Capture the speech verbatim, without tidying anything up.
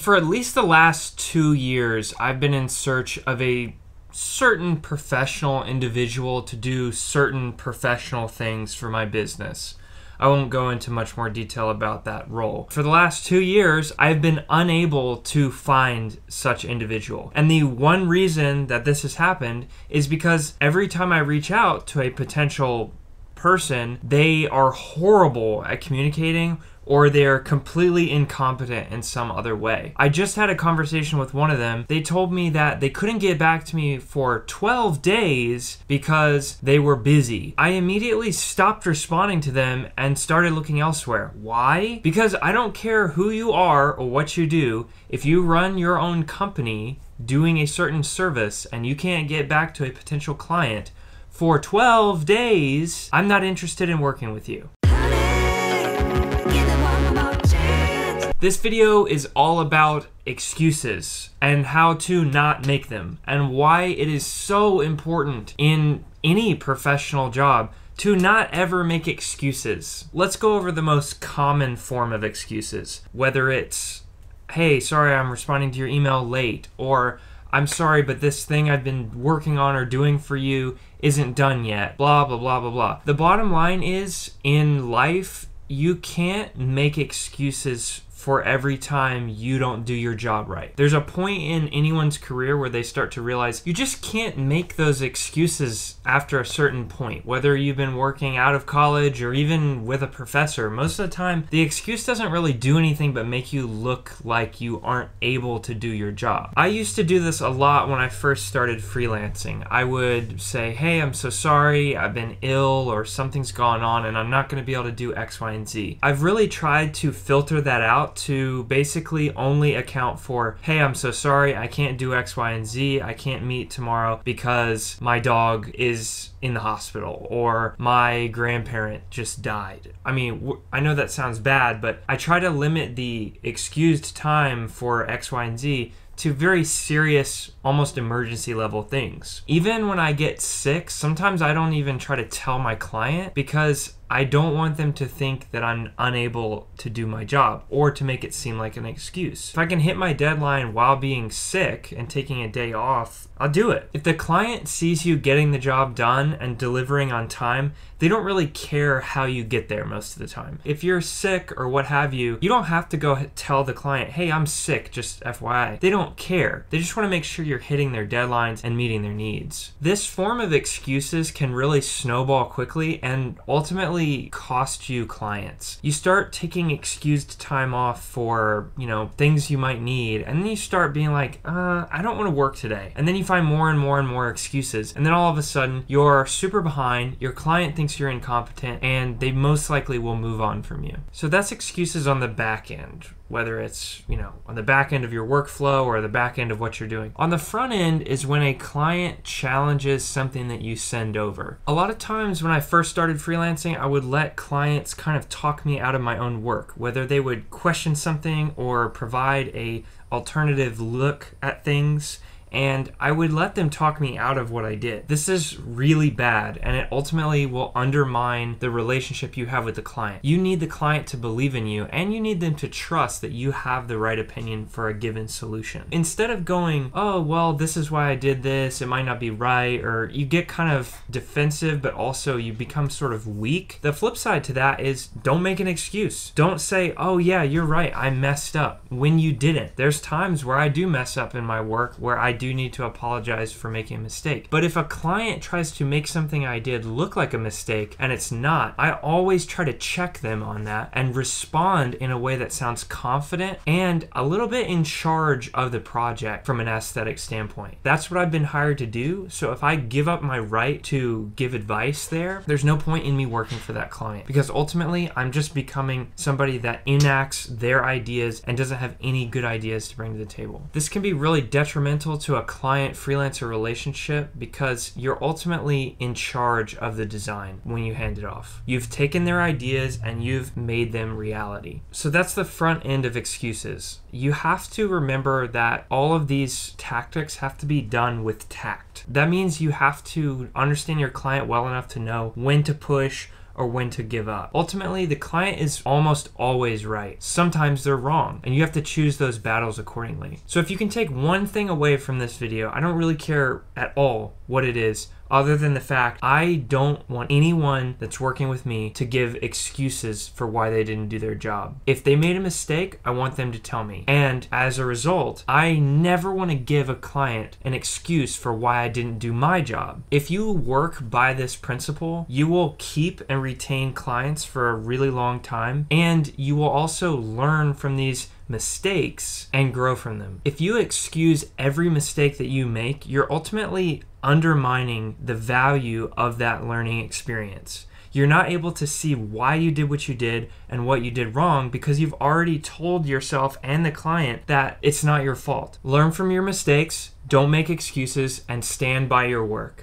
for at least the last two years, I've been in search of a certain professional individual to do certain professional things for my business. I won't go into much more detail about that role. For the last two years, I've been unable to find such individual. And the one reason that this has happened is because every time I reach out to a potential person, they are horrible at communicating, or they're completely incompetent in some other way. I just had a conversation with one of them. They told me that they couldn't get back to me for twelve days because they were busy. I immediately stopped responding to them and started looking elsewhere. Why? Because I don't care who you are or what you do, if you run your own company doing a certain service and you can't get back to a potential client for twelve days, I'm not interested in working with you. This video is all about excuses and how to not make them, and why it is so important in any professional job to not ever make excuses. Let's go over the most common form of excuses, whether it's, hey, sorry, I'm responding to your email late, or I'm sorry, but this thing I've been working on or doing for you isn't done yet, blah, blah, blah, blah, blah. The bottom line is, in life, you can't make excuses for every time you don't do your job right. There's a point in anyone's career where they start to realize you just can't make those excuses after a certain point, whether you've been working out of college or even with a professor. Most of the time, the excuse doesn't really do anything but make you look like you aren't able to do your job. I used to do this a lot when I first started freelancing. I would say, hey, I'm so sorry, I've been ill or something's gone on and I'm not gonna be able to do X, Y, and Z. I've really tried to filter that out to basically only account for, hey, I'm so sorry, I can't do X, Y, and Z, I can't meet tomorrow because my dog is in the hospital or my grandparent just died. I mean, I know that sounds bad, but I try to limit the excused time for X, Y, and Z to very serious, almost emergency level things. Even when I get sick, sometimes I don't even try to tell my client because I don't want them to think that I'm unable to do my job or to make it seem like an excuse. If I can hit my deadline while being sick and taking a day off, I'll do it. If the client sees you getting the job done and delivering on time, they don't really care how you get there most of the time. If you're sick or what have you, you don't have to go tell the client, hey, I'm sick, just F Y I. They don't care. They just want to make sure you're hitting their deadlines and meeting their needs. This form of excuses can really snowball quickly and ultimately cost you clients. You start taking excused time off for, you know, things you might need, and then you start being like, uh, I don't want to work today. And then you find more and more and more excuses. And then all of a sudden, you're super behind, your client thinks you're incompetent, and they most likely will move on from you. So that's excuses on the back end, whether it's, you know, on the back end of your workflow or the back end of what you're doing. On the front end is when a client challenges something that you send over. A lot of times when I first started freelancing, I would let clients kind of talk me out of my own work, whether they would question something or provide an alternative look at things, and I would let them talk me out of what I did. This is really bad, and it ultimately will undermine the relationship you have with the client. You need the client to believe in you, and you need them to trust that you have the right opinion for a given solution. Instead of going, oh, well, this is why I did this, it might not be right, or you get kind of defensive, but also you become sort of weak. The flip side to that is don't make an excuse. Don't say, oh yeah, you're right, I messed up, when you didn't. There's times where I do mess up in my work, where I do need to apologize for making a mistake. But if a client tries to make something I did look like a mistake and it's not, I always try to check them on that and respond in a way that sounds confident and a little bit in charge of the project from an aesthetic standpoint. That's what I've been hired to do, so if I give up my right to give advice there, there's no point in me working for that client, because ultimately I'm just becoming somebody that enacts their ideas and doesn't have any good ideas to bring to the table. This can be really detrimental to a client freelancer relationship because you're ultimately in charge of the design when you hand it off. You've taken their ideas and you've made them reality. So that's the front end of excuses. You have to remember that all of these tactics have to be done with tact. That means you have to understand your client well enough to know when to push or when to give up. Ultimately, the client is almost always right. Sometimes they're wrong, and you have to choose those battles accordingly. So if you can take one thing away from this video, I don't really care at all what it is, other than the fact I don't want anyone that's working with me to give excuses for why they didn't do their job. If they made a mistake, I want them to tell me. And as a result, I never want to give a client an excuse for why I didn't do my job. If you work by this principle, you will keep and retain clients for a really long time, and you will also learn from these mistakes and grow from them. If you excuse every mistake that you make, you're ultimately undermining the value of that learning experience. You're not able to see why you did what you did and what you did wrong because you've already told yourself and the client that it's not your fault. Learn from your mistakes, don't make excuses, and stand by your work.